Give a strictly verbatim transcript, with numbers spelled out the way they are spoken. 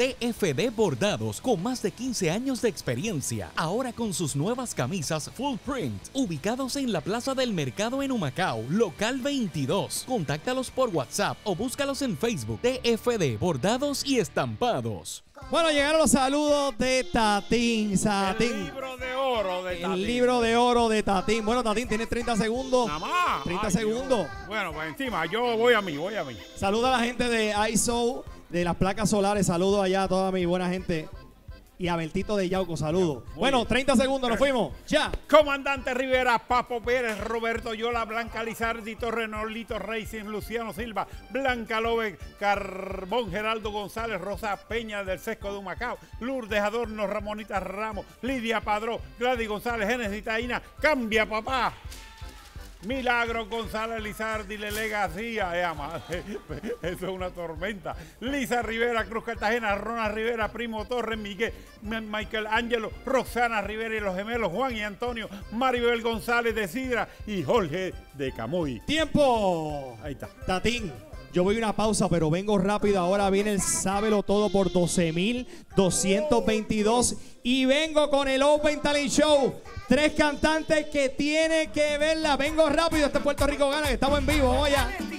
T F D Bordados, con más de quince años de experiencia, ahora con sus nuevas camisas full print, ubicados en la Plaza del Mercado en Humacao, local veintidós. Contáctalos por WhatsApp o búscalos en Facebook, T F D Bordados y Estampados. Bueno, llegaron los saludos de Tatín, Tatín. El libro de oro de Tatín. El libro de oro de Tatín. Bueno, Tatín, tienes treinta segundos. Nada más. treinta Ay, segundos. Dios. Bueno, pues encima, yo voy a mí, voy a mí. Saluda a la gente de I S O, de las placas solares. Saludos allá a toda mi buena gente. Y a Bertito de Yauco, saludos. Bueno, treinta segundos, nos fuimos. Ya. Comandante Rivera, Papo Pérez, Roberto Yola, Blanca Lizardi, Torrenolito, Racing, Luciano Silva, Blanca López, Carbón, Geraldo González, Rosa Peña del Cesco de Humacao, Lourdes Adorno, Ramonita Ramos, Lidia Padrón, Gladys González, Génesis Taína, Cambia Papá, Milagro González Lizardi, Lele García, eh, madre, eso es una tormenta. Lisa Rivera, Cruz Cartagena, Rona Rivera, Primo Torres, Miguel, Michael Angelo, Roxana Rivera y los gemelos Juan y Antonio, Maribel González de Sidra y Jorge de Camuy. ¡Tiempo! Ahí está. Tatín, yo voy a una pausa, pero vengo rápido. Ahora viene el Sábelo Todo por doce mil doscientos veintidós y vengo con el Open Talent Show. Tres cantantes que tiene que verla. Vengo rápido, este Puerto Rico gana, que estamos en vivo. Vamos allá.